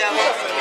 de agua.